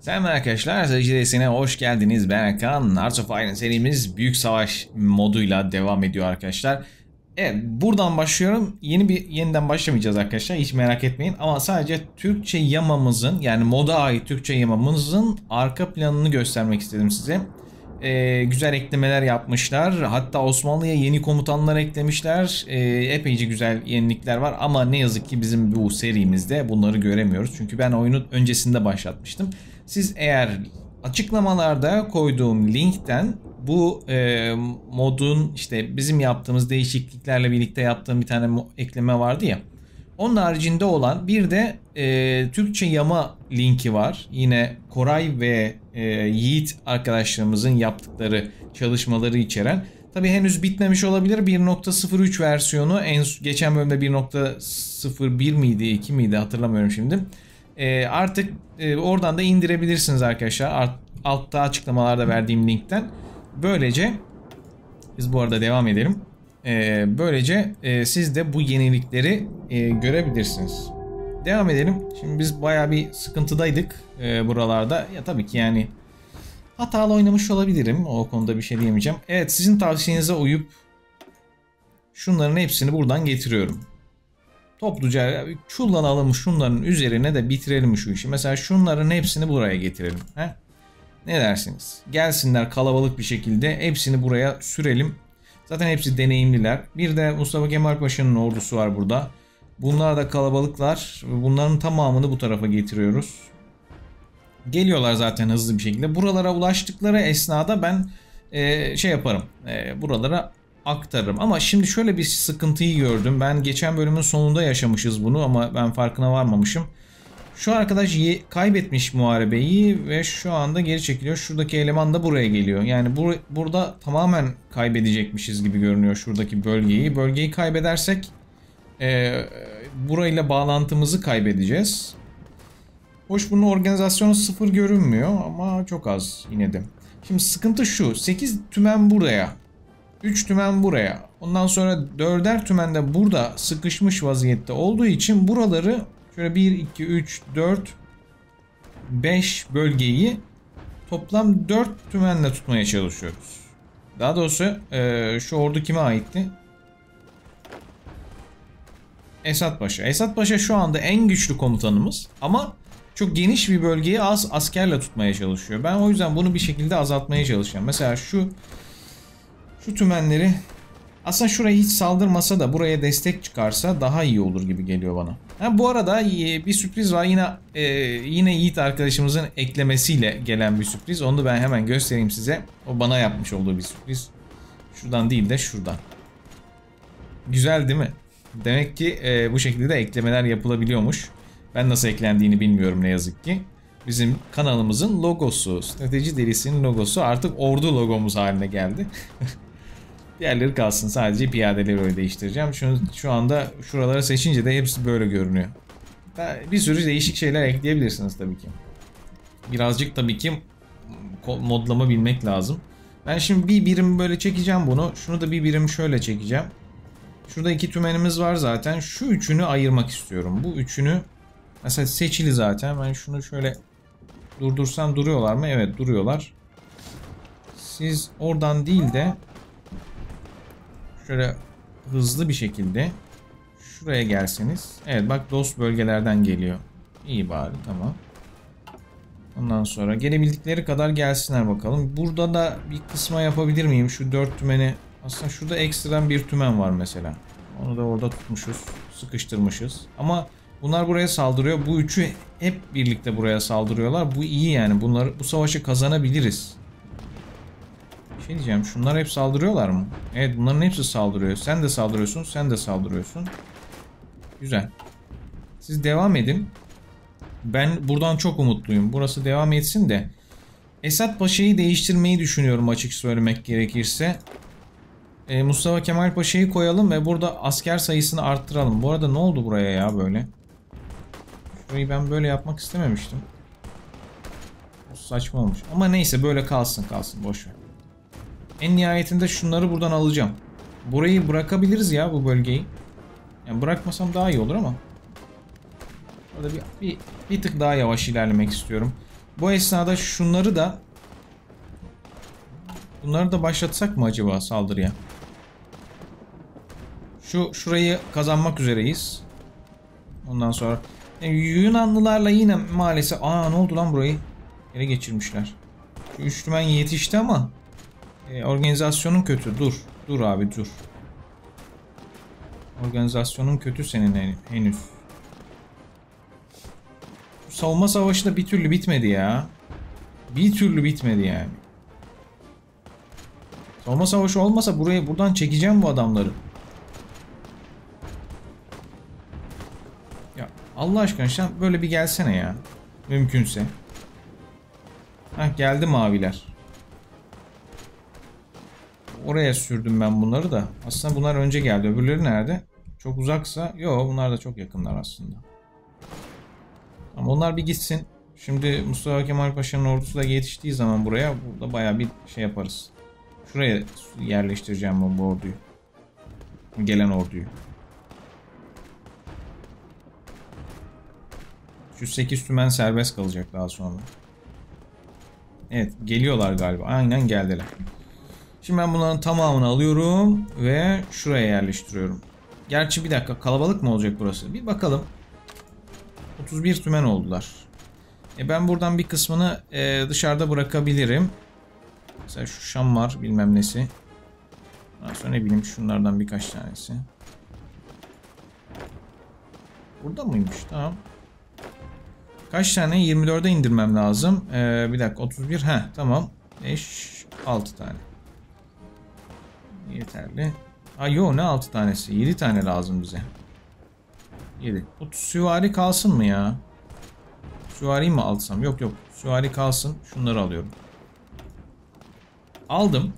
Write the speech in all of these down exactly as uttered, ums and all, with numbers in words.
Selam arkadaşlar, Strateji Delisi'ne hoş geldiniz. Ben Erkan. Hearts of Iron serimiz Büyük Savaş moduyla devam ediyor arkadaşlar. Evet, buradan başlıyorum. Yeni bir yeniden başlamayacağız arkadaşlar. Hiç merak etmeyin. Ama sadece Türkçe yamamızın, yani moda ait Türkçe yamamızın arka planını göstermek istedim size. Ee, güzel eklemeler yapmışlar. Hatta Osmanlı'ya yeni komutanlar eklemişler. Ee, epeyce güzel yenilikler var ama ne yazık ki bizim bu serimizde bunları göremiyoruz. Çünkü ben oyunu öncesinde başlatmıştım. Siz eğer açıklamalarda koyduğum linkten bu e, modun işte bizim yaptığımız değişikliklerle birlikte yaptığım bir tane ekleme vardı ya. Onun haricinde olan bir de e, Türkçe yama linki var. Yine Koray ve e, Yiğit arkadaşlarımızın yaptıkları çalışmaları içeren. Tabi henüz bitmemiş olabilir. bir nokta sıfır üç versiyonu en geçen bölümde bir nokta sıfır bir miydi, iki miydi hatırlamıyorum şimdi. E, artık e, oradan da indirebilirsiniz arkadaşlar. Art, altta açıklamalarda verdiğim linkten. Böylece biz bu arada devam edelim. Ee, böylece e, siz de bu yenilikleri e, görebilirsiniz. Devam edelim. Şimdi biz bayağı bir sıkıntıdaydık e, buralarda. Ya tabii ki yani hatalı oynamış olabilirim. O konuda bir şey diyemeyeceğim. Evet, sizin tavsiyenize uyup şunların hepsini buradan getiriyorum. Topluca çullanalım, şunların üzerine de bitirelim şu işi. Mesela şunların hepsini buraya getirelim. He? Ne dersiniz? Gelsinler kalabalık bir şekilde. Hepsini buraya sürelim. Zaten hepsi deneyimliler. Bir de Mustafa Kemal Paşa'nın ordusu var burada. Bunlar da kalabalıklar. Bunların tamamını bu tarafa getiriyoruz. Geliyorlar zaten hızlı bir şekilde. Buralara ulaştıkları esnada ben e, şey yaparım. E, buralara aktarırım. Ama şimdi şöyle bir sıkıntıyı gördüm. Ben geçen bölümün sonunda yaşamışız bunu ama ben farkına varmamışım. Şu arkadaş kaybetmiş muharebeyi ve şu anda geri çekiliyor. Şuradaki eleman da buraya geliyor. Yani bur burada tamamen kaybedecekmişiz gibi görünüyor şuradaki bölgeyi. Bölgeyi kaybedersek e, burayla bağlantımızı kaybedeceğiz. Hoş, bunun organizasyonu sıfır görünmüyor ama çok az yine de. Şimdi sıkıntı şu: sekiz tümen buraya, üç tümen buraya. Ondan sonra dörder tümen de burada sıkışmış vaziyette olduğu için buraları... Şöyle bir, iki, üç, dört, beş bölgeyi toplam dört tümenle tutmaya çalışıyoruz. Daha doğrusu e, şu ordu kime aitti? Esat Paşa. Esat Paşa şu anda en güçlü komutanımız ama çok geniş bir bölgeyi az askerle tutmaya çalışıyor. Ben o yüzden bunu bir şekilde azaltmaya çalışacağım. Mesela şu şu tümenleri, aslında şuraya hiç saldırmasa da buraya destek çıkarsa daha iyi olur gibi geliyor bana. Ha, bu arada bir sürpriz var yine e, yine Yiğit arkadaşımızın eklemesiyle gelen bir sürpriz. Onu da ben hemen göstereyim size. O bana yapmış olduğu bir sürpriz. Şuradan değil de şuradan. Güzel değil mi? Demek ki e, bu şekilde de eklemeler yapılabiliyormuş. Ben nasıl eklendiğini bilmiyorum ne yazık ki. Bizim kanalımızın logosu, Strateji Delisi'nin logosu artık ordu logomuz haline geldi. Diğerleri kalsın. Sadece piyadeleri öyle değiştireceğim. Şu, şu anda şuralara seçince de hepsi böyle görünüyor. Bir sürü değişik şeyler ekleyebilirsiniz tabii ki. Birazcık tabii ki modlama bilmek lazım. Ben şimdi bir birim böyle çekeceğim bunu. Şunu da bir birim şöyle çekeceğim. Şurada iki tümenimiz var zaten. Şu üçünü ayırmak istiyorum. Bu üçünü mesela seçili zaten. Ben şunu şöyle durdursam duruyorlar mı? Evet, duruyorlar. Siz oradan değil de şöyle hızlı bir şekilde şuraya gelseniz. Evet bak, dost bölgelerden geliyor. İyi bari, tamam. Ondan sonra gelebildikleri kadar gelsinler bakalım. Burada da bir kısma yapabilir miyim? Şu dört tümeni. Aslında şurada ekstradan bir tümen var mesela. Onu da orada tutmuşuz. Sıkıştırmışız. Ama bunlar buraya saldırıyor. Bu üçü hep birlikte buraya saldırıyorlar. Bu iyi yani. Bunları, bu savaşı kazanabiliriz. Ne diyeceğim? Şunlar hep saldırıyorlar mı? Evet, bunların hepsi saldırıyor. Sen de saldırıyorsun, sen de saldırıyorsun. Güzel. Siz devam edin. Ben buradan çok umutluyum. Burası devam etsin de. Esat Paşa'yı değiştirmeyi düşünüyorum açık söylemek gerekirse. Ee, Mustafa Kemal Paşa'yı koyalım ve burada asker sayısını arttıralım. Bu arada ne oldu buraya ya böyle? Şurayı ben böyle yapmak istememiştim. Saçma olmuş. Ama neyse, böyle kalsın kalsın. Boş ver. En nihayetinde şunları buradan alacağım. Burayı bırakabiliriz ya, bu bölgeyi. Yani bırakmasam daha iyi olur ama. Burada bir, bir, bir tık daha yavaş ilerlemek istiyorum. Bu esnada şunları da bunları da başlatsak mı acaba saldırıya? Şu şurayı kazanmak üzereyiz. Ondan sonra yani Yunanlılarla yine maalesef aa ne oldu lan burayı? Ele geçirmişler. Şu üç dümen yetişti ama e, organizasyonun kötü. Dur. Dur abi dur. Organizasyonun kötü senin henüz. Bu savunma savaşı da bir türlü bitmedi ya. Bir türlü bitmedi yani. Savunma savaşı olmasa buraya buradan çekeceğim bu adamları. Ya Allah aşkına sen böyle bir gelsene ya. Mümkünse. Hah geldi maviler. Oraya sürdüm ben bunları da. Aslında bunlar önce geldi. Öbürleri nerede? Çok uzaksa. Yo bunlar da çok yakınlar aslında. Ama onlar bir gitsin. Şimdi Mustafa Kemal Paşa'nın ordusu da yetiştiği zaman buraya burada bayağı bir şey yaparız. Şuraya yerleştireceğim ben bu orduyu. Gelen orduyu. yüz sekiz tümen serbest kalacak daha sonra. Evet geliyorlar galiba. Aynen geldiler. Şimdi ben bunların tamamını alıyorum ve şuraya yerleştiriyorum. Gerçi bir dakika kalabalık mı olacak burası? Bir bakalım. otuz bir tümen oldular. E ben buradan bir kısmını e, dışarıda bırakabilirim. Mesela şu Şam var bilmem nesi. Ondan sonra ne bileyim şunlardan birkaç tanesi. Burada mıymış? Tamam. Kaç tane? yirmi dörde indirmem lazım. E, bir dakika otuz bir. Heh tamam. beş altı tane. Yeterli. Ay yo ne altı tanesi? yedi tane lazım bize. yedi. otuz süvari kalsın mı ya? Süvari mi alsam? Yok yok. Süvari kalsın. Şunları alıyorum. Aldım.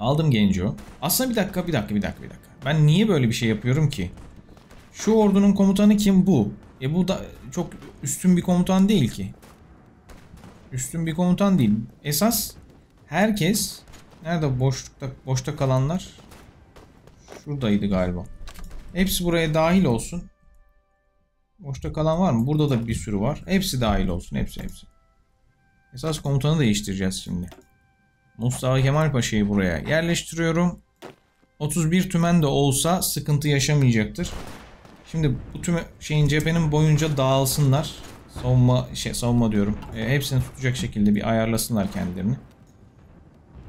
Aldım Genco. Aslında bir dakika bir dakika bir dakika bir dakika. Ben niye böyle bir şey yapıyorum ki? Şu ordunun komutanı kim bu? E bu da çok üstün bir komutan değil ki. Üstün bir komutan değil. Esas herkes... Nerede boşlukta boşta kalanlar? Şuradaydı galiba. Hepsi buraya dahil olsun. Boşta kalan var mı? Burada da bir sürü var. Hepsi dahil olsun. Hepsi hepsi. Esas komutanı değiştireceğiz şimdi. Mustafa Kemal Paşa'yı buraya yerleştiriyorum. otuz bir tümen de olsa sıkıntı yaşamayacaktır. Şimdi bu tüm şeyin cephenin boyunca dağılsınlar. Savunma şey savunma diyorum. E, hepsini tutacak şekilde bir ayarlasınlar kendilerini.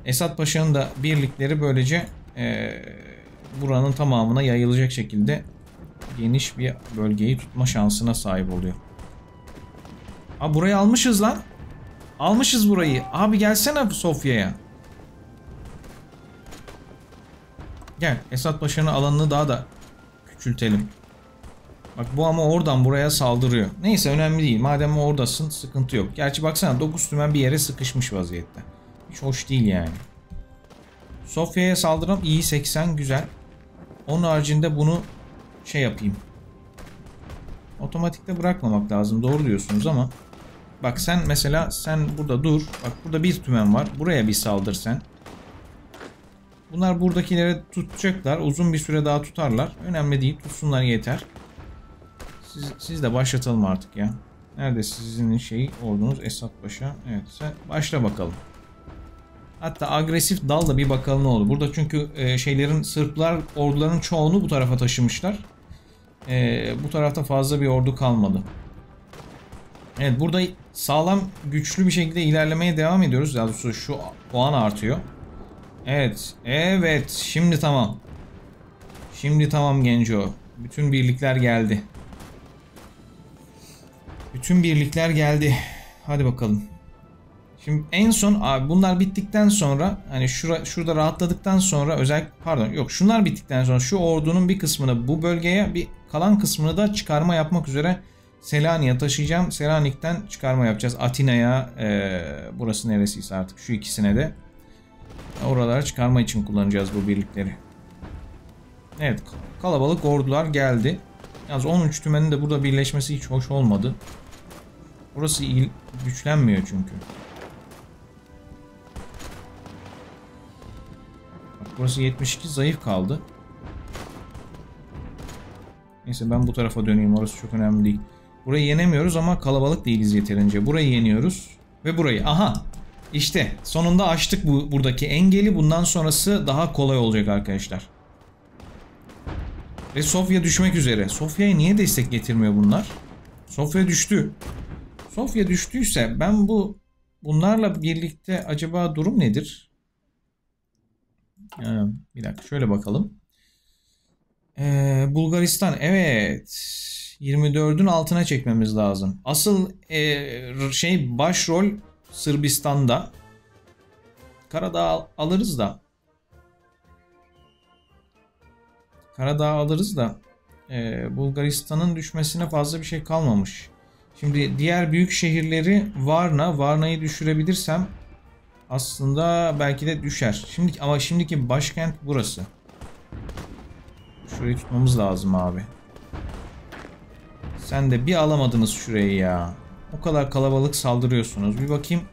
Esat Paşa'nın da birlikleri böylece e, buranın tamamına yayılacak şekilde geniş bir bölgeyi tutma şansına sahip oluyor. Aa burayı almışız lan. Almışız burayı. Abi gelsene Sofya'ya. Gel Esat Paşa'nın alanını daha da küçültelim. Bak bu ama oradan buraya saldırıyor. Neyse önemli değil. Madem oradasın sıkıntı yok. Gerçi baksana dokuz tümen bir yere sıkışmış vaziyette. Hiç hoş değil yani. Sofya'ya saldıralım. İyi seksen güzel. Onun haricinde bunu şey yapayım. Otomatikte bırakmamak lazım. Doğru diyorsunuz ama. Bak sen mesela sen burada dur. Bak burada bir tümen var. Buraya bir saldır sen. Bunlar buradakilere tutacaklar. Uzun bir süre daha tutarlar. Önemli değil. Tutsunlar yeter. Siz, siz de başlatalım artık ya. Nerede sizin şey ordunuz? Esat Paşa. Evet sen başla bakalım. Hatta agresif dal da bir bakalım ne oldu. Burada çünkü e, şeylerin Sırplar orduların çoğunu bu tarafa taşımışlar. E, bu tarafta fazla bir ordu kalmadı. Evet burada sağlam güçlü bir şekilde ilerlemeye devam ediyoruz. Daha doğrusu şu puan artıyor. Evet. Evet. Şimdi tamam. Şimdi tamam Genco. Bütün birlikler geldi. Bütün birlikler geldi. Hadi bakalım. Şimdi en son abi bunlar bittikten sonra hani şura, şurada rahatladıktan sonra özellikle pardon yok şunlar bittikten sonra şu ordunun bir kısmını bu bölgeye bir kalan kısmını da çıkarma yapmak üzere Selanik'e taşıyacağım. Selanik'ten çıkarma yapacağız. Atina'ya e, burası neresiyse artık şu ikisine de oralara çıkarma için kullanacağız bu birlikleri. Evet kalabalık ordular geldi. Yalnız on üç tümenin de burada birleşmesi hiç hoş olmadı. Burası il, güçlenmiyor çünkü. Burası yetmiş iki zayıf kaldı. Neyse ben bu tarafa döneyim. Orası çok önemli değil. Burayı yenemiyoruz ama kalabalık değiliz yeterince. Burayı yeniyoruz ve burayı. Aha! İşte sonunda açtık bu, buradaki engeli. Bundan sonrası daha kolay olacak arkadaşlar. Ve Sofya düşmek üzere. Sofya'ya niye destek getirmiyor bunlar? Sofya düştü. Sofya düştüyse ben bu bunlarla birlikte acaba durum nedir? Ee, bir dakika şöyle bakalım. Ee, Bulgaristan evet. yirmi dördün altına çekmemiz lazım. Asıl e, şey başrol Sırbistan'da. Karadağ alırız da. Karadağ alırız da e, Bulgaristan'ın düşmesine fazla bir şey kalmamış. Şimdi diğer büyük şehirleri Varna. Varna'yı düşürebilirsem aslında belki de düşer. Şimdi ama şimdiki başkent burası. Şurayı tutmamız lazım abi. Sen de bir alamadınız şurayı ya. O kadar kalabalık saldırıyorsunuz. Bir bakayım.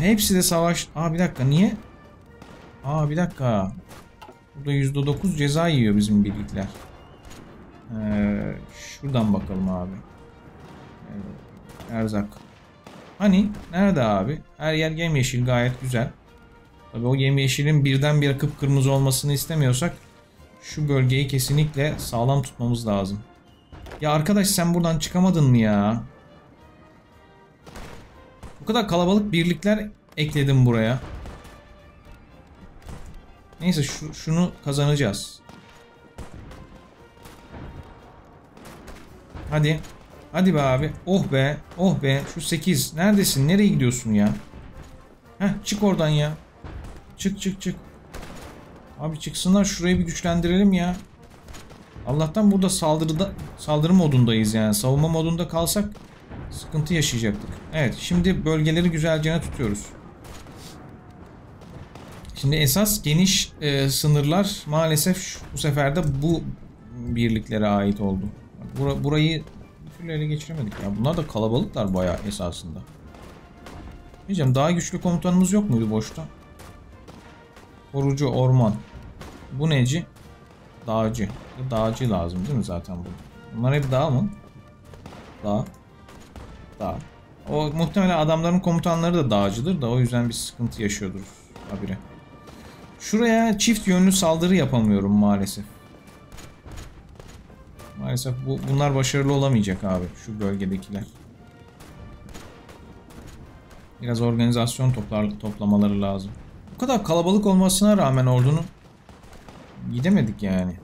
Hepsi de savaş. Aa bir dakika niye? Aa bir dakika. Burada yüzde dokuz ceza yiyor bizim birlikler. Ee, şuradan bakalım abi. Ee, erzak. Hani? Nerede abi? Her yer yemyeşil. Gayet güzel. Tabii o yemyeşilin birdenbire kıpkırmızı olmasını istemiyorsak şu bölgeyi kesinlikle sağlam tutmamız lazım. Ya arkadaş sen buradan çıkamadın mı ya? Bu kadar kalabalık birlikler ekledim buraya. Neyse şu, şunu kazanacağız. Hadi. Hadi be abi. Oh be. Oh be. Şu sekiz. Neredesin? Nereye gidiyorsun ya? Heh çık oradan ya. Çık çık çık. Abi çıksınlar. Şurayı bir güçlendirelim ya. Allah'tan burada saldırıda, saldırı modundayız yani. Savunma modunda kalsak sıkıntı yaşayacaktık. Evet şimdi bölgeleri güzelce tutuyoruz. Şimdi esas geniş e, sınırlar maalesef şu, bu sefer de bu birliklere ait oldu. Bura, burayı bir türlü ele geçiremedik ya. Bunlar da kalabalıklar bayağı esasında. Diyeceğim daha güçlü komutanımız yok muydu boşta? Korucu, orman. Bu neci? Dağcı. Dağcı lazım değil mi zaten bu? Bunlar hep dağ mı? Dağ. Dağ. O muhtemelen adamların komutanları da dağcıdır da o yüzden bir sıkıntı yaşıyordur habire. Şuraya çift yönlü saldırı yapamıyorum maalesef. Maalesef bu, bunlar başarılı olamayacak abi şu bölgedekiler. Biraz organizasyon toplar, toplamaları lazım. Bu kadar kalabalık olmasına rağmen ordunun gidemedik yani.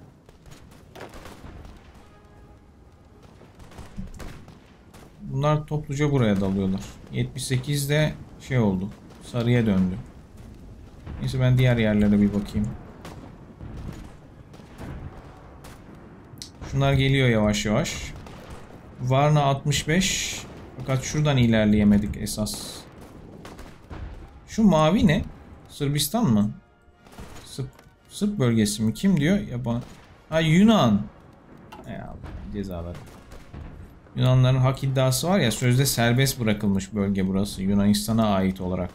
Bunlar topluca buraya dalıyorlar. yetmiş sekizde şey oldu. Sarıya döndü. Neyse ben diğer yerlere bir bakayım. Şunlar geliyor yavaş yavaş. Varna altmış beş. Fakat şuradan ilerleyemedik esas. Şu mavi ne? Sırbistan mı? Sırp, Sırp bölgesi mi? Kim diyor? Yaban. Ha Yunan. Ey Allah cezaları. Yunanların hak iddiası var ya sözde serbest bırakılmış bölge burası. Yunanistan'a ait olarak.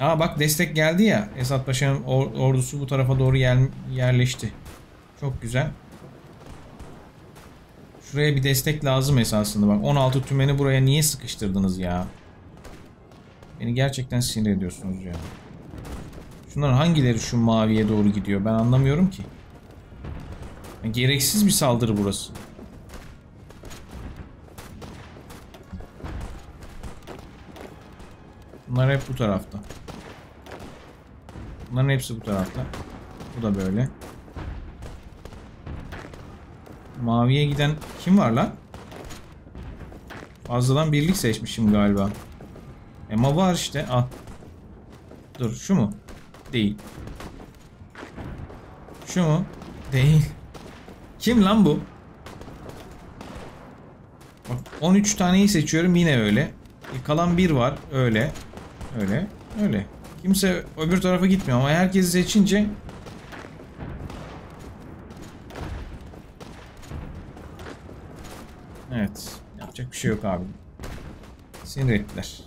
Aa bak destek geldi ya. Esat Paşa'nın or ordusu bu tarafa doğru yer yerleşti. Çok güzel. Şuraya bir destek lazım esasında. Bak on altı tümeni buraya niye sıkıştırdınız ya? Beni gerçekten sinir ediyorsunuz ya. Şunların hangileri şu maviye doğru gidiyor? Ben anlamıyorum ki. Gereksiz bir saldırı burası. Bunlar hep bu tarafta. Bunların hepsi bu tarafta. Bu da böyle. Maviye giden kim var lan? Fazladan birlik seçmişim galiba. Ema var işte. Ah. Dur şu mu? Değil. Şu mu? Değil. Kim lan bu? Bak on üç taneyi seçiyorum yine öyle. E, kalan bir var öyle. Öyle. Öyle. Kimse öbür tarafa gitmiyor ama herkesi seçince evet. Yapacak bir şey yok abi. Sinir ettiler.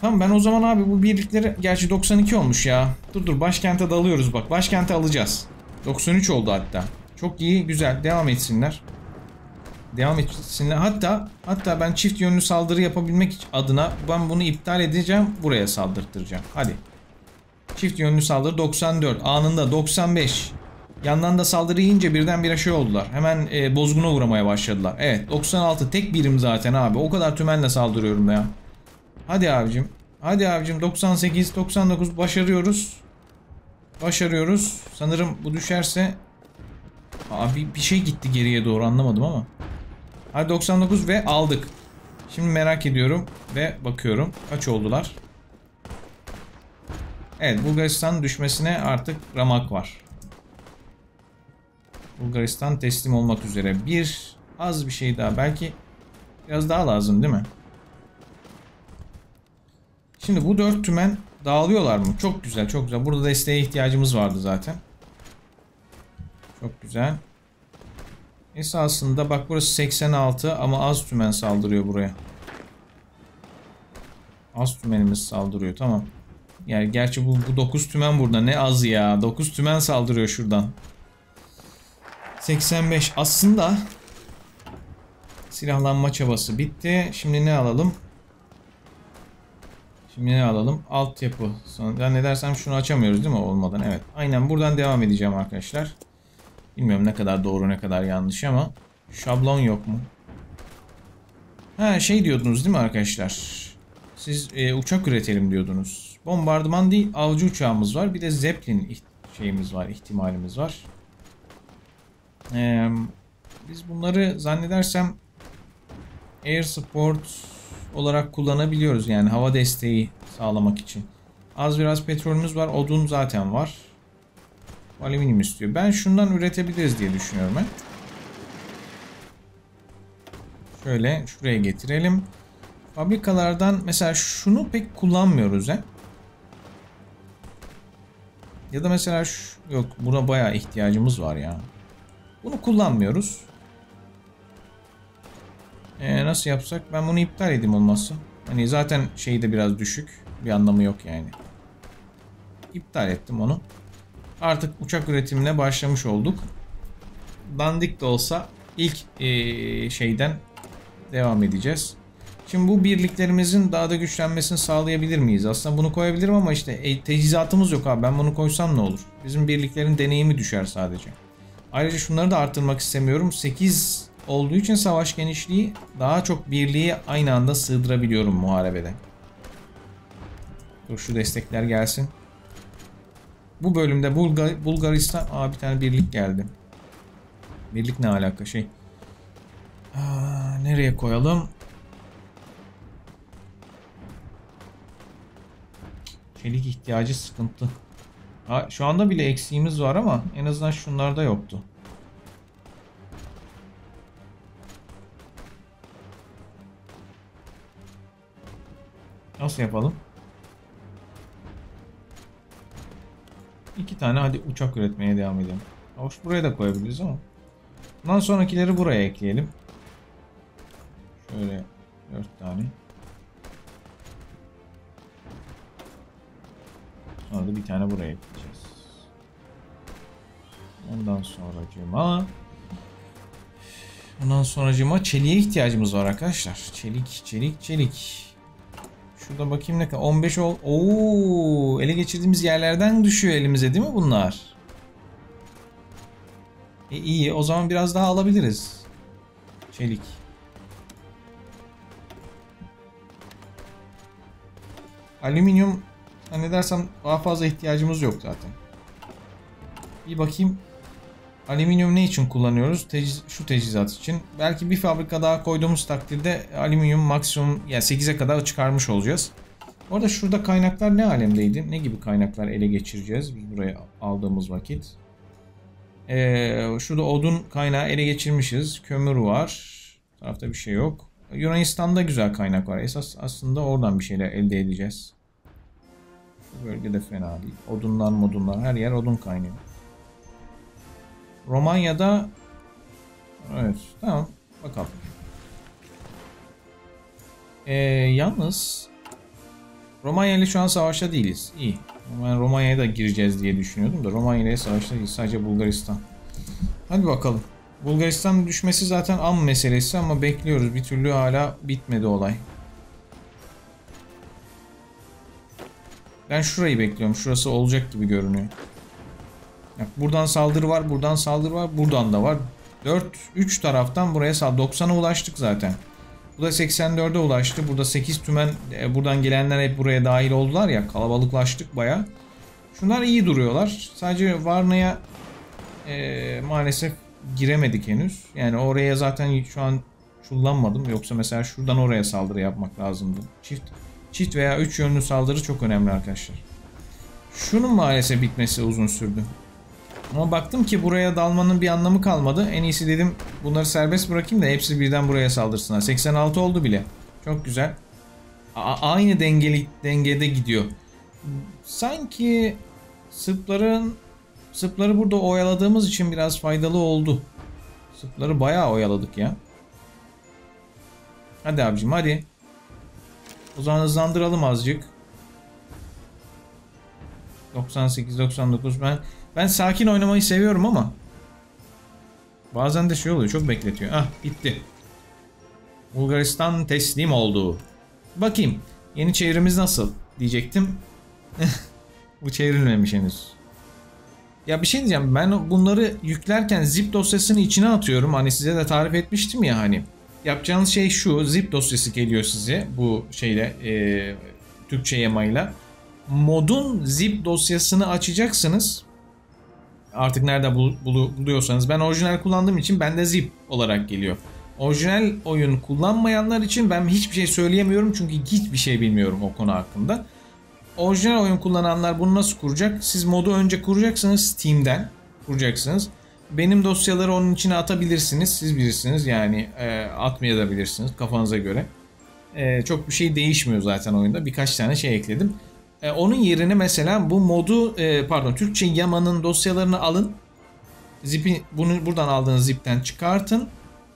Tamam ben o zaman abi bu birlikleri gerçi doksan iki olmuş ya. Dur dur başkente dalıyoruz bak. Başkente alacağız. doksan üç oldu hatta. Çok iyi, güzel. Devam etsinler. Devam etsinler. Hatta hatta ben çift yönlü saldırı yapabilmek adına ben bunu iptal edeceğim. Buraya saldırtıracağım. Hadi. Çift yönlü saldırı doksan dört. Anında doksan beş. Yandan da saldırı yiyince birdenbire şey oldular. Hemen e, bozguna uğramaya başladılar. Evet, doksan altı. Tek birim zaten abi. O kadar tümenle saldırıyorum ya. Hadi abicim. Hadi abicim. doksan sekiz, doksan dokuz. Başarıyoruz. Başarıyoruz. Sanırım bu düşerse... Abi bir şey gitti geriye doğru, anlamadım ama. Hadi doksan dokuz ve aldık. Şimdi merak ediyorum ve bakıyorum. Kaç oldular? Evet, Bulgaristan'ın düşmesine artık ramak var. Bulgaristan teslim olmak üzere. Bir az bir şey daha. Belki biraz daha lazım değil mi? Şimdi bu dört tümen dağılıyorlar mı? Çok güzel, çok güzel. Burada desteğe ihtiyacımız vardı zaten. Çok güzel. Esasında bak burası seksen altı ama az tümen saldırıyor buraya. Az tümenimiz saldırıyor, tamam. Yani gerçi bu, bu dokuz tümen burada, ne az ya. dokuz tümen saldırıyor şuradan. seksen beş aslında. Silahlanma çabası bitti. Şimdi ne alalım? Şimdi ne alalım? Altyapı. Ya ne dersem şunu açamıyoruz değil mi olmadan? Evet. Aynen buradan devam edeceğim arkadaşlar. Bilmiyorum ne kadar doğru ne kadar yanlış ama şablon yok mu? Ha, şey diyordunuz değil mi arkadaşlar? Siz e, uçak üretelim diyordunuz. Bombardıman değil, avcı uçağımız var. Bir de Zeppelin şeyimiz var, ihtimalimiz var. Ee, biz bunları zannedersem air support olarak kullanabiliyoruz, yani hava desteği sağlamak için. Az biraz petrolümüz var, odun zaten var. Alüminyum istiyor. Ben şundan üretebiliriz diye düşünüyorum ben. Şöyle şuraya getirelim. Fabrikalardan mesela şunu pek kullanmıyoruz he. Ya da mesela şu, yok buna bayağı ihtiyacımız var ya. Bunu kullanmıyoruz. Ee, nasıl yapsak? Ben bunu iptal edeyim olmazsa. Hani zaten şeyi de biraz düşük. Bir anlamı yok yani. İptal ettim onu. Artık uçak üretimine başlamış olduk. Dandik de olsa ilk ee, şeyden devam edeceğiz. Şimdi bu birliklerimizin daha da güçlenmesini sağlayabilir miyiz? Aslında bunu koyabilirim ama işte e, teçhizatımız yok abi. Ben bunu koysam ne olur? Bizim birliklerin deneyimi düşer sadece. Ayrıca şunları da arttırmak istemiyorum. sekiz olduğu için savaş genişliği daha çok birliği aynı anda sığdırabiliyorum muharebede. Dur şu destekler gelsin. Bu bölümde Bulgar Bulgaristan... Aa, bir tane birlik geldi. Birlik ne alaka şey? Aa, nereye koyalım? Çelik ihtiyacı sıkıntı. Aa, şu anda bile eksiğimiz var ama en azından şunlarda yoktu. Nasıl yapalım? İki tane hadi uçak üretmeye devam edelim. Hoş, buraya da koyabiliriz ama. Bundan sonrakileri buraya ekleyelim. Şöyle dört tane. Sonra da bir tane buraya ekleyeceğiz. Ondan sonracığıma... Ondan sonracığıma çeliğe ihtiyacımız var arkadaşlar. Çelik, çelik, çelik. Şurada bakayım ne kadar. on beş ol. Oo, ele geçirdiğimiz yerlerden düşüyor elimize değil mi bunlar? E iyi. O zaman biraz daha alabiliriz. Çelik. Alüminyum ne dersem daha fazla ihtiyacımız yok zaten. Bir bakayım. Alüminyum ne için kullanıyoruz? Teciz, şu tecizat için. Belki bir fabrika daha koyduğumuz takdirde alüminyum maksimum yani sekize kadar çıkarmış olacağız. Orada şurada kaynaklar ne alemdeydi? Ne gibi kaynaklar ele geçireceğiz biz buraya aldığımız vakit? Ee, şurada odun kaynağı ele geçirmişiz. Kömür var. Bu tarafta bir şey yok. Yunanistan'da güzel kaynak var. Esas aslında oradan bir şeyler elde edeceğiz. Bu bölgede fena değil. Odunlar modunlar her yer odun kaynıyor. Romanya'da evet tamam bakalım. Ee, yalnız Romanya ile şu an savaşta değiliz. İyi. Ben Romanya'ya da gireceğiz diye düşünüyordum da Romanya ile savaşta değil, sadece Bulgaristan. Hadi bakalım. Bulgaristan'ın düşmesi zaten an meselesi ama bekliyoruz. Bir türlü hala bitmedi olay. Ben şurayı bekliyorum. Şurası olacak gibi görünüyor. Bak, buradan saldırı var, buradan saldırı var, buradan da var. dört üç taraftan buraya doksana ulaştık zaten. Bu da seksen dörde ulaştı. Burada sekiz tümen, e, buradan gelenler hep buraya dahil oldular ya. Kalabalıklaştık bayağı. Şunlar iyi duruyorlar. Sadece Varna'ya e, maalesef giremedik henüz. Yani oraya zaten şu an çullanmadım. Yoksa mesela şuradan oraya saldırı yapmak lazımdı. Çift çift veya üç yönlü saldırı çok önemli arkadaşlar. Şunun maalesef bitmesi uzun sürdü. Ama baktım ki buraya dalmanın bir anlamı kalmadı. En iyisi dedim bunları serbest bırakayım da hepsi birden buraya saldırsınlar. seksen altı oldu bile. Çok güzel. A aynı dengeli dengede gidiyor. Sanki Sırpların Sırpları burada oyaladığımız için biraz faydalı oldu. Sırpları bayağı oyaladık ya. Hadi abicim hadi. O zaman hızlandıralım azıcık. doksan sekiz doksan dokuz ben... Ben sakin oynamayı seviyorum ama bazen de şey oluyor, çok bekletiyor. Ah bitti. Bulgaristan teslim oldu. Bakayım yeni çevrimiz nasıl diyecektim. Bu çevrilmemiş henüz. Ya bir şey diyeceğim, ben bunları yüklerken zip dosyasını içine atıyorum. Hani size de tarif etmiştim ya hani. Yapacağınız şey şu, zip dosyası geliyor size bu şeyle e, Türkçe yamayla. Modun zip dosyasını açacaksınız. Artık nerede bul bul buluyorsanız. Ben orijinal kullandığım için bende zip olarak geliyor. Orijinal oyun kullanmayanlar için ben hiçbir şey söyleyemiyorum. Çünkü hiçbir şey bilmiyorum o konu hakkında. Orijinal oyun kullananlar bunu nasıl kuracak? Siz modu önce kuracaksınız. Steam'den kuracaksınız. Benim dosyaları onun içine atabilirsiniz. Siz bilirsiniz yani e, atmayabilirsiniz kafanıza göre. E, çok bir şey değişmiyor zaten oyunda. Birkaç tane şey ekledim. Ee, onun yerine mesela bu modu e, pardon Türkçe yamanın dosyalarını alın. Zip'i bunu buradan aldığınız zip'ten çıkartın.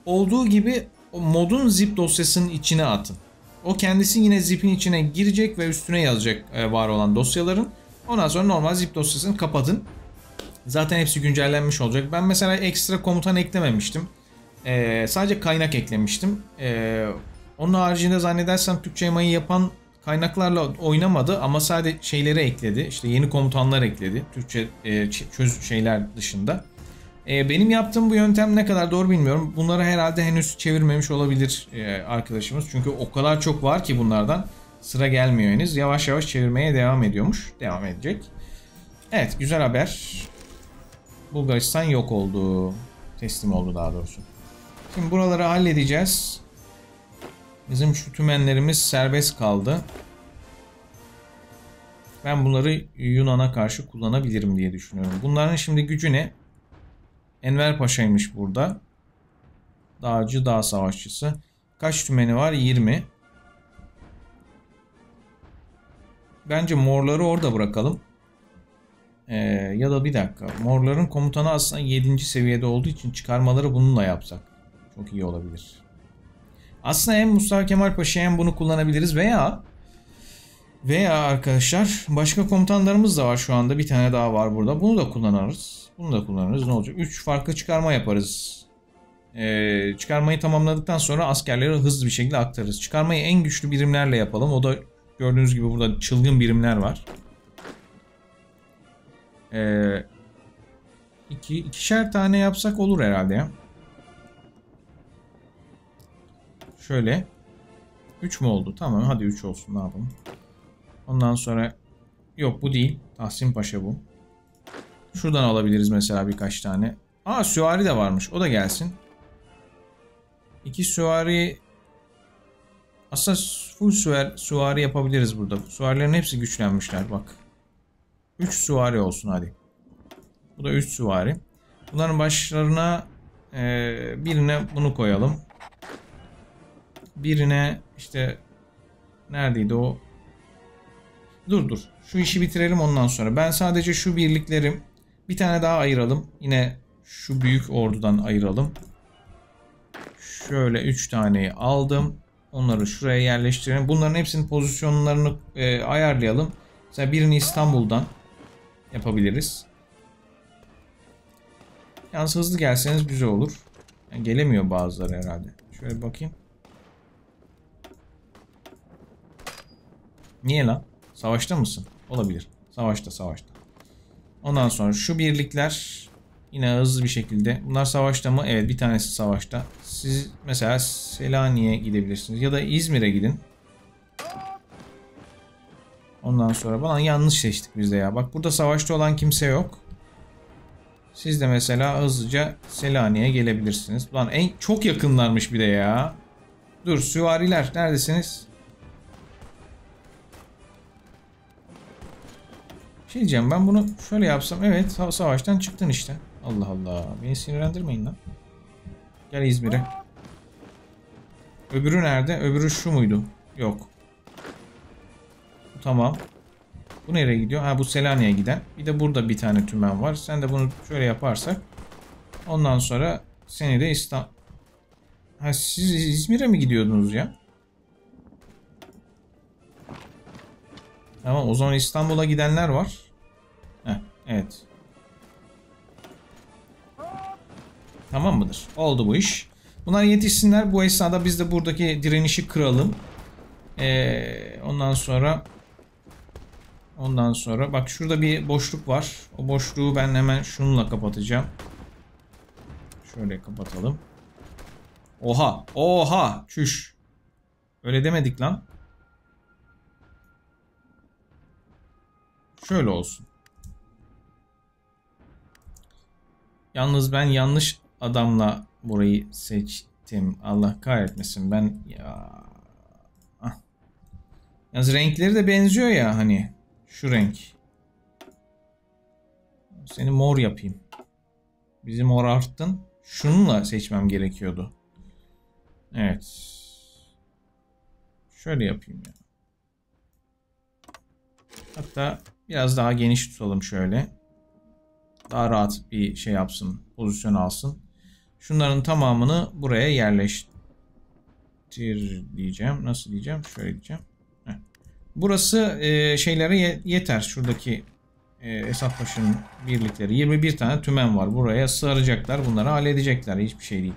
Olduğu gibi o modun zip dosyasının içine atın. O kendisi yine zip'in içine girecek ve üstüne yazacak e, var olan dosyaların. Ondan sonra normal zip dosyasını kapatın. Zaten hepsi güncellenmiş olacak. Ben mesela ekstra komutan eklememiştim. E, sadece kaynak eklemiştim. E, onun haricinde zannedersem Türkçe yamayı yapan kaynaklarla oynamadı ama sadece şeyleri ekledi. İşte yeni komutanlar ekledi. Türkçe e, çöz şeyler dışında. E, benim yaptığım bu yöntem ne kadar doğru bilmiyorum. Bunları herhalde henüz çevirmemiş olabilir e, arkadaşımız. Çünkü o kadar çok var ki bunlardan sıra gelmiyor henüz. Yavaş yavaş çevirmeye devam ediyormuş. Devam edecek. Evet, güzel haber. Bulgaristan yok oldu. Teslim oldu daha doğrusu. Şimdi buraları halledeceğiz. Bizim şu tümenlerimiz serbest kaldı. Ben bunları Yunan'a karşı kullanabilirim diye düşünüyorum. Bunların şimdi gücü ne? Enver Paşa'ymış burada. Dağcı, dağ savaşçısı. Kaç tümeni var? yirmi. Bence morları orada bırakalım. Ee, ya da bir dakika. Morların komutanı aslında yedinci seviyede olduğu için çıkarmaları bununla yapsak. Çok iyi olabilir. Aslında hem Mustafa Kemal Paşa hem bunu kullanabiliriz veya veya arkadaşlar başka komutanlarımız da var şu anda. Bir tane daha var burada. Bunu da kullanırız. Bunu da kullanırız. Ne olacak? üç farklı çıkarma yaparız. Ee, çıkarmayı tamamladıktan sonra askerleri hızlı bir şekilde aktarırız. Çıkarmayı en güçlü birimlerle yapalım. O da gördüğünüz gibi burada çılgın birimler var. Ee, iki, ikişer tane yapsak olur herhalde ya. Şöyle üç mü oldu? Tamam hadi üç olsun, ne yapalım. Ondan sonra yok bu değil. Tahsin Paşa bu. Şuradan alabiliriz mesela birkaç tane. Aa süvari de varmış. O da gelsin. iki süvari aslında full süvari, süvari yapabiliriz burada. Süvarilerin hepsi güçlenmişler bak. üç süvari olsun hadi. Bu da üç süvari. Bunların başlarına e, birine bunu koyalım. Birine işte neredeydi o? Dur dur. Şu işi bitirelim ondan sonra. Ben sadece şu birliklerim bir tane daha ayıralım. Yine şu büyük ordudan ayıralım. Şöyle üç taneyi aldım. Onları şuraya yerleştirelim. Bunların hepsinin pozisyonlarını e, ayarlayalım. Mesela birini İstanbul'dan yapabiliriz. Yalnız hızlı gelseniz güzel olur. Yani gelemiyor bazıları herhalde. Şöyle bakayım. Niye lan? Savaşta mısın? Olabilir. Savaşta savaşta. Ondan sonra şu birlikler yine hızlı bir şekilde. Bunlar savaşta mı? Evet, bir tanesi savaşta. Siz mesela Selanik'e gidebilirsiniz. Ya da İzmir'e gidin. Ondan sonra bana yanlış seçtik biz de ya. Bak burada savaşta olan kimse yok. Siz de mesela hızlıca Selanik'e gelebilirsiniz. Lan en çok yakınlarmış bir de ya. Dur süvariler neredesiniz? Şey diyeceğim, ben bunu şöyle yapsam, evet savaştan çıktın işte. Allah Allah, beni sinirlendirmeyin lan. Gel İzmir'e. Öbürü nerede? Öbürü şu muydu? Yok. Tamam. Bu nereye gidiyor? Ha, bu Selanik'e giden. Bir de burada bir tane tümen var. Sen de bunu şöyle yaparsak. Ondan sonra seni de İstanbul... Ha, siz İzmir'e mi gidiyordunuz ya? Tamam, o zaman İstanbul'a gidenler var. Heh, evet. Tamam mıdır? Oldu bu iş. Bunlar yetişsinler. Bu esnada biz de buradaki direnişi kıralım. Ee, ondan sonra... Ondan sonra bak şurada bir boşluk var. O boşluğu ben hemen şununla kapatacağım. Şöyle kapatalım. Oha! Oha! Çüş! Öyle demedik lan. Şöyle olsun. Yalnız ben yanlış adamla burayı seçtim. Allah kahretmesin ben ya. Ah. Yalnız renkleri de benziyor ya hani. Şu renk. Seni mor yapayım. Bizi mor arttın. Şununla seçmem gerekiyordu. Evet. Şöyle yapayım ya. Hatta biraz daha geniş tutalım şöyle. Daha rahat bir şey yapsın. Pozisyon alsın. Şunların tamamını buraya yerleştir diyeceğim. Nasıl diyeceğim? Şöyle diyeceğim. Burası e, şeylere yeter. Şuradaki e, Esat Paşa'nın birlikleri. yirmi bir tane tümen var. Buraya saracaklar. Bunları halledecekler. Hiçbir şey değil.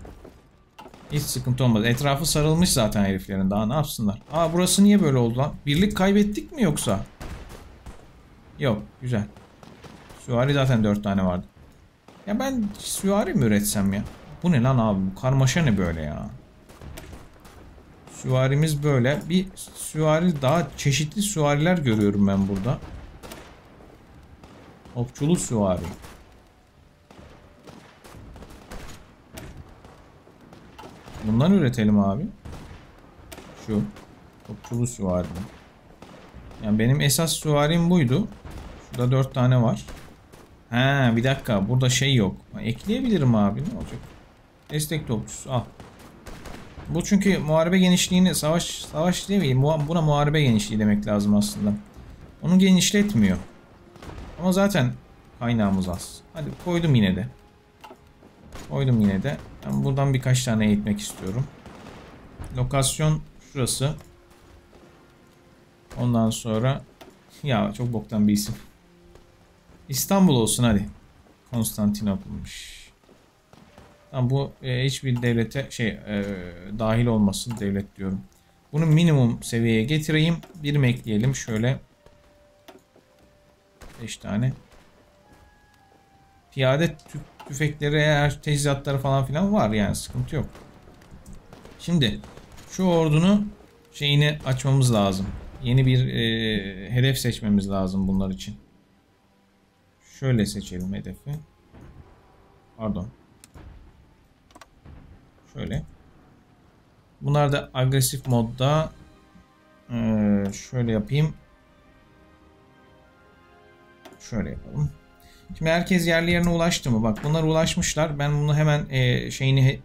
Hiç sıkıntı olmaz. Etrafı sarılmış zaten heriflerin. Daha ne yapsınlar? Aa, burası niye böyle oldu lan? Birlik kaybettik mi yoksa? Yok. Güzel. Süvari zaten dört tane vardı. Ya ben süvari mi üretsem ya? Bu ne lan abi? Bu karmaşa ne böyle ya? Süvarimiz böyle. Bir süvari daha, çeşitli süvariler görüyorum ben burada. Okçulu süvari. Bundan üretelim abi. Şu. Okçulu süvari. Yani benim esas süvarim buydu. Şurada dört tane var. Ha, bir dakika. Burada şey yok. Ekleyebilirim abi. Ne olacak? Destek topçusu. Al. Bu çünkü muharebe genişliğini, savaş savaş değil mi? Buna muharebe genişliği demek lazım aslında. Onu genişletmiyor. Ama zaten kaynağımız az. Hadi koydum yine de. Koydum yine de. Ben buradan birkaç tane eğitmek istiyorum. Lokasyon şurası. Ondan sonra ya çok boktan bir isim. İstanbul olsun hadi. Konstantinopul'muş. Tamam, bu e, hiçbir devlete şey e, dahil olmasın devlet diyorum. Bunu minimum seviyeye getireyim. Birim ekleyelim şöyle. beş tane. Piyade tü tüfekleri, eğer teçhizatları falan filan var yani, sıkıntı yok. Şimdi şu ordunun şeyini açmamız lazım. Yeni bir e, hedef seçmemiz lazım bunlar için. Şöyle seçelim hedefi. Pardon. Şöyle. Bunlar da agresif modda. Ee, şöyle yapayım. Şöyle yapalım. Şimdi herkes yerli yerine ulaştı mı? Bak bunlar ulaşmışlar. Ben bunu hemen e, şeyini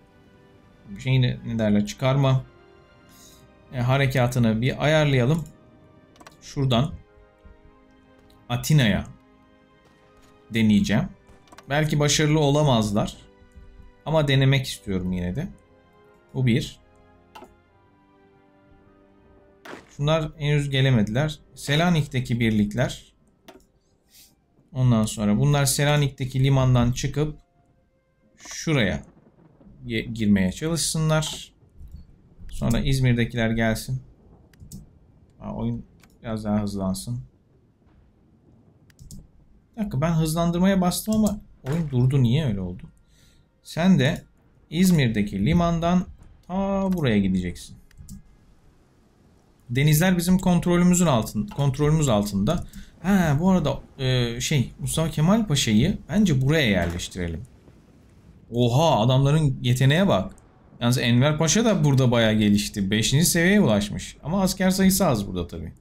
şeyini ne derler? Çıkarma e, harekatını bir ayarlayalım. Şuradan Atina'ya deneyeceğim. Belki başarılı olamazlar. Ama denemek istiyorum yine de. Bu bir. Şunlar henüz gelemediler. Selanik'teki birlikler. Ondan sonra bunlar Selanik'teki limandan çıkıp şuraya girmeye çalışsınlar. Sonra İzmir'dekiler gelsin. Aa, oyun biraz daha hızlansın. Bir dakika, ben hızlandırmaya bastım ama oyun durdu. Niye öyle oldu? Sen de İzmir'deki limandan ta buraya gideceksin. Denizler bizim kontrolümüzün altında, kontrolümüz altında. Ha, bu arada e, şey Mustafa Kemal Paşa'yı bence buraya yerleştirelim. Oha, adamların yeteneğe bak. Yalnız Enver Paşa da burada bayağı gelişti. beşinci seviyeye ulaşmış. Ama asker sayısı az burada tabii.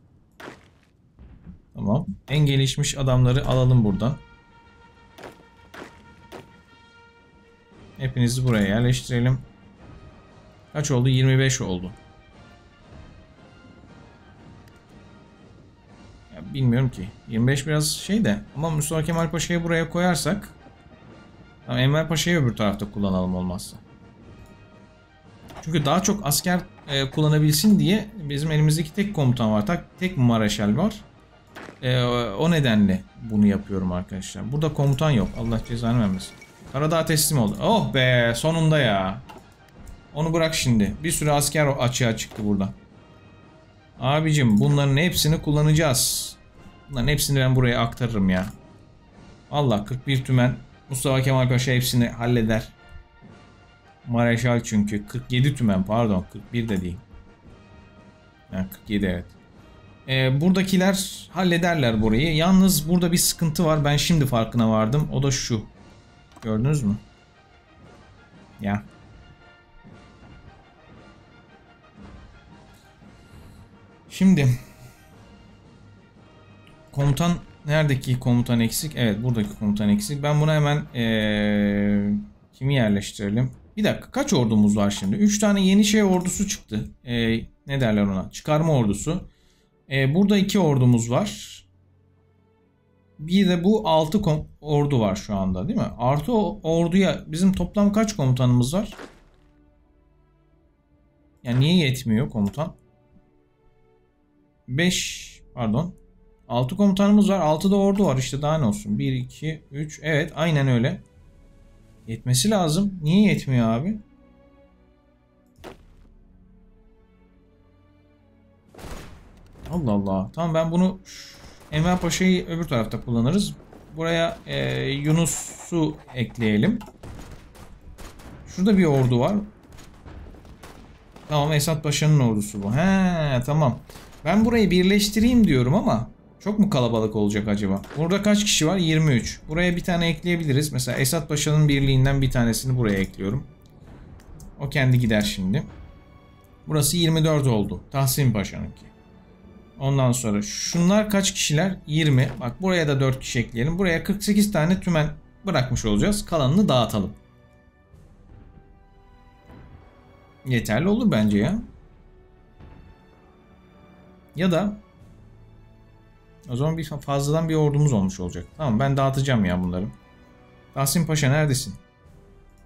Tamam. En gelişmiş adamları alalım buradan. Hepinizi buraya yerleştirelim. Kaç oldu? yirmi beş oldu. Ya bilmiyorum ki. yirmi beş biraz şey de. Ama Mustafa Kemal Paşa'yı buraya koyarsak. Tamam, Enver Paşa'yı öbür tarafta kullanalım olmazsa. Çünkü daha çok asker e, kullanabilsin diye bizim elimizdeki tek komutan var. Tak, tek mareşal var. E, o nedenle bunu yapıyorum arkadaşlar. Burada komutan yok. Allah cezanı vermesin. Karadağ teslim oldu. Oh be, sonunda ya. Onu bırak şimdi. Bir sürü asker açığa çıktı burada. Abicim, bunların hepsini kullanacağız. Bunların hepsini ben buraya aktarırım ya. Allah, kırk bir tümen. Mustafa Kemal Paşa hepsini halleder. Mareşal çünkü. kırk yedi tümen, pardon. kırk bir de değil. Yani kırk yedi, evet. Ee, buradakiler hallederler burayı. Yalnız burada bir sıkıntı var. Ben şimdi farkına vardım. O da şu. Gördünüz mü? Ya. Şimdi. Komutan. Neredeki komutan eksik? Evet, buradaki komutan eksik. Ben buna hemen ee, kimi yerleştirelim? Bir dakika, kaç ordumuz var şimdi? üç tane yeni şey ordusu çıktı. E, ne derler ona? Çıkarma ordusu. E, burada iki ordumuz var. Bir de bu altı ordu var şu anda, değil mi? Artı o orduya bizim toplam kaç komutanımız var? Yani niye yetmiyor komutan? beş, pardon. altı komutanımız var. altıda ordu var işte, daha ne olsun. bir, iki, üç. Evet, aynen öyle. Yetmesi lazım. Niye yetmiyor abi? Allah Allah. Tamam, ben bunu Enver Paşa'yı öbür tarafta kullanırız. Buraya e, Yunus'u ekleyelim. Şurada bir ordu var. Tamam, Esat Paşa'nın ordusu bu. He, tamam. Ben burayı birleştireyim diyorum ama çok mu kalabalık olacak acaba? Burada kaç kişi var? yirmi üç. Buraya bir tane ekleyebiliriz. Mesela Esat Paşa'nın birliğinden bir tanesini buraya ekliyorum. O kendi gider şimdi. Burası yirmi dört oldu. Tahsin Paşa'nınki. Ondan sonra şunlar kaç kişiler? yirmi. Bak, buraya da dört kişi ekleyelim. Buraya kırk sekiz tane tümen bırakmış olacağız. Kalanını dağıtalım. Yeterli olur bence ya. Ya da o zaman bir fazladan bir ordumuz olmuş olacak. Tamam, ben dağıtacağım ya bunları. Tahsin Paşa neredesin?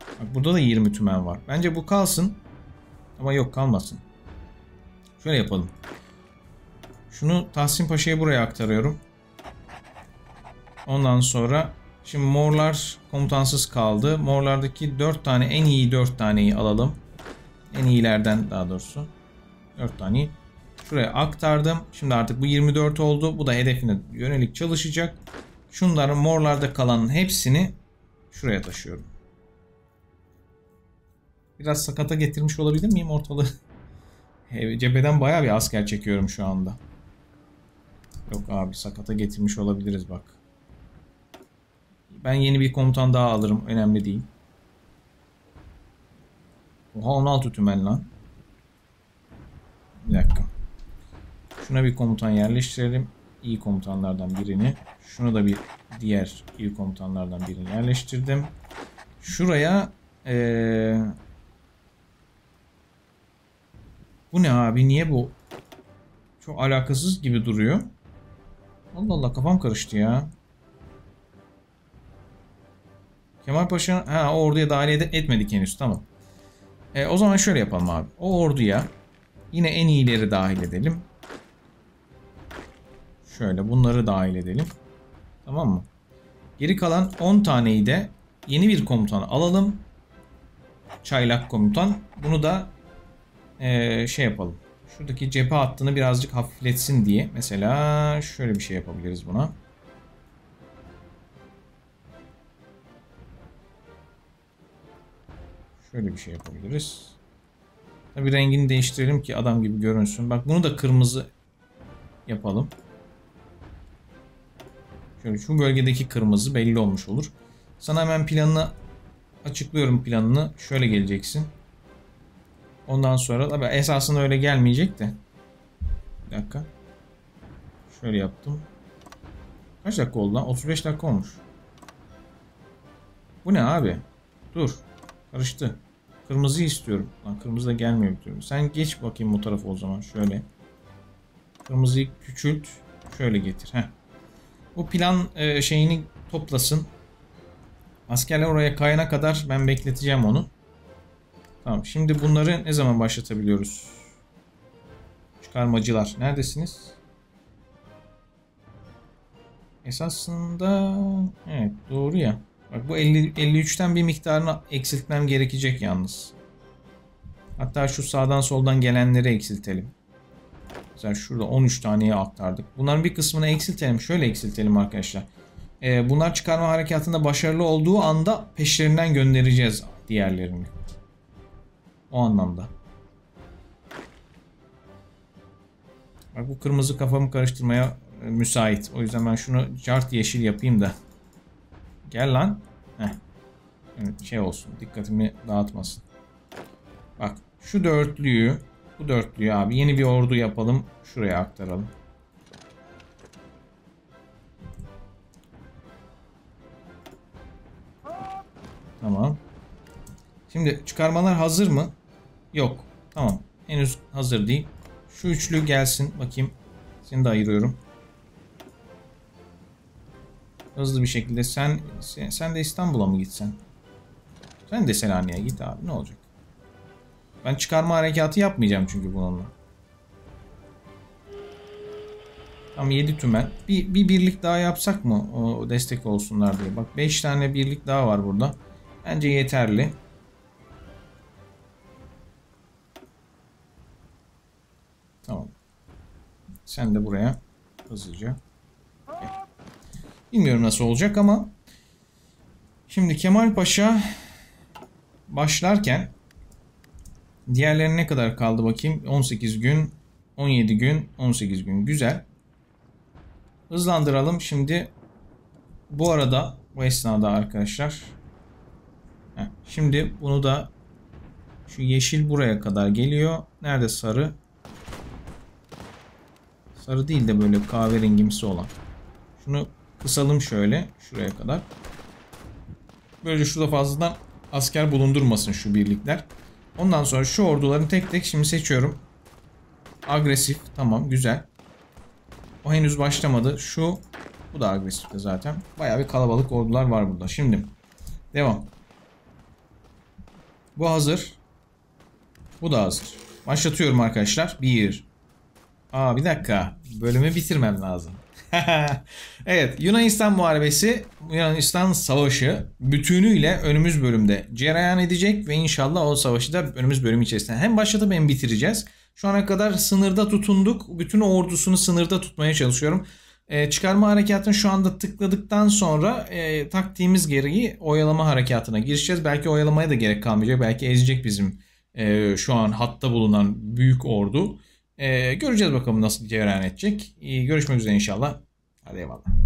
Bak, burada da yirmi tümen var. Bence bu kalsın. Ama yok, kalmasın. Şöyle yapalım. Şunu Tahsin Paşa'yı buraya aktarıyorum. Ondan sonra şimdi morlar komutansız kaldı. Morlardaki dört tane, en iyi dört taneyi alalım. En iyilerden daha doğrusu. dört taneyi şuraya aktardım. Şimdi artık bu yirmi dört oldu. Bu da hedefine yönelik çalışacak. Şunların, morlarda kalanın hepsini şuraya taşıyorum. Biraz sakata getirmiş olabilir miyim ortalığı? Cepheden bayağı bir asker çekiyorum şu anda. Yok abi, sakata getirmiş olabiliriz bak. Ben yeni bir komutan daha alırım. Önemli değil. Oha, on altı tümen lan. Bir dakika. Şuna bir komutan yerleştirelim. İyi komutanlardan birini. Şuna da bir diğer iyi komutanlardan birini yerleştirdim. Şuraya ee... bu ne abi? Niye bu? Çok alakasız gibi duruyor. Allah Allah, kafam karıştı ya. Kemal Paşa ha, o orduya dahil etmedik henüz. Tamam. E, o zaman şöyle yapalım abi. O orduya yine en iyileri dahil edelim. Şöyle bunları dahil edelim. Tamam mı? Geri kalan on taneyi de yeni bir komutan alalım. Çaylak komutan. Bunu da ee, şey yapalım. Şuradaki cephe hattını birazcık hafifletsin diye. Mesela şöyle bir şey yapabiliriz buna. Şöyle bir şey yapabiliriz. Tabii rengini değiştirelim ki adam gibi görünsün. Bak bunu da kırmızı yapalım. Şöyle şu bölgedeki kırmızı belli olmuş olur. Sana hemen planını açıklıyorum planını. Şöyle geleceksin. Ondan sonra tabii esasında öyle gelmeyecek de. Bir dakika. Şöyle yaptım. Kaç dakika oldu lan? otuz beş dakika olmuş. Bu ne abi? Dur. Karıştı. Kırmızıyı istiyorum. Lan kırmızı da gelmiyor diyorum. Sen geç bakayım bu tarafa o zaman. Şöyle. Kırmızıyı küçült. Şöyle getir. Heh. Bu plan e, şeyini toplasın. Askerler oraya kayana kadar ben bekleteceğim onu. Tamam. Şimdi bunları ne zaman başlatabiliyoruz? Çıkarmacılar. Neredesiniz? Esasında evet doğru ya. Bak bu elli, elli üçten bir miktarını eksiltmem gerekecek yalnız. Hatta şu sağdan soldan gelenleri eksiltelim. Mesela şurada on üç taneye aktardık. Bunların bir kısmını eksiltelim. Şöyle eksiltelim arkadaşlar. Ee, bunlar çıkarma harekatında başarılı olduğu anda peşlerinden göndereceğiz diğerlerini. O anlamda. Bak bu kırmızı kafamı karıştırmaya müsait. O yüzden ben şunu cart yeşil yapayım da. Gel lan. Heh. Evet, şey olsun. Dikkatimi dağıtmasın. Bak şu dörtlüyü, bu dörtlüyü abi yeni bir ordu yapalım. Şuraya aktaralım. Tamam. Şimdi çıkarmalar hazır mı? Yok. Tamam. Henüz hazır değil. Şu üçlü gelsin. Bakayım. Seni de ayırıyorum. Hızlı bir şekilde sen sen, sen de İstanbul'a mı gitsen? Sen de Selanik'e git abi, ne olacak? Ben çıkarma harekatı yapmayacağım çünkü bununla. Tam yedi tümen. Bir, bir birlik daha yapsak mı? O destek olsunlar diye. Bak beş tane birlik daha var burada. Bence yeterli. Tamam. Sen de buraya hızlıca. Bilmiyorum nasıl olacak ama şimdi Kemal Paşa başlarken diğerlerine ne kadar kaldı bakayım? on sekiz gün, on yedi gün, on sekiz gün. Güzel. Hızlandıralım. Şimdi bu arada bu esnada arkadaşlar heh, şimdi bunu da şu yeşil buraya kadar geliyor. Nerede sarı? Sarı değil de böyle kahverengimsi olan. Şunu kısalım şöyle şuraya kadar. Böylece şurada fazladan asker bulundurmasın şu birlikler. Ondan sonra şu orduların tek tek şimdi seçiyorum. Agresif, tamam, güzel. O henüz başlamadı. Şu, bu da agresif de zaten. Bayağı bir kalabalık ordular var burada. Şimdi devam. Bu hazır. Bu da hazır. Başlatıyorum arkadaşlar. Bir. Aa bir dakika. Bölümü bitirmem lazım. Evet, Yunanistan Muharebesi, Yunanistan Savaşı bütünüyle önümüz bölümde cereyan edecek ve inşallah o savaşı da önümüz bölüm içerisinde hem başlatıp hem bitireceğiz. Şu ana kadar sınırda tutunduk. Bütün ordusunu sınırda tutmaya çalışıyorum. Ee, çıkarma harekatını şu anda tıkladıktan sonra e, taktiğimiz gereği oyalama harekatına girişeceğiz. Belki oyalamaya da gerek kalmayacak. Belki ezecek bizim e, şu an hatta bulunan büyük ordu. Ee, göreceğiz bakalım nasıl cereyan edecek. Ee, görüşmek üzere inşallah. Hadi eyvallah.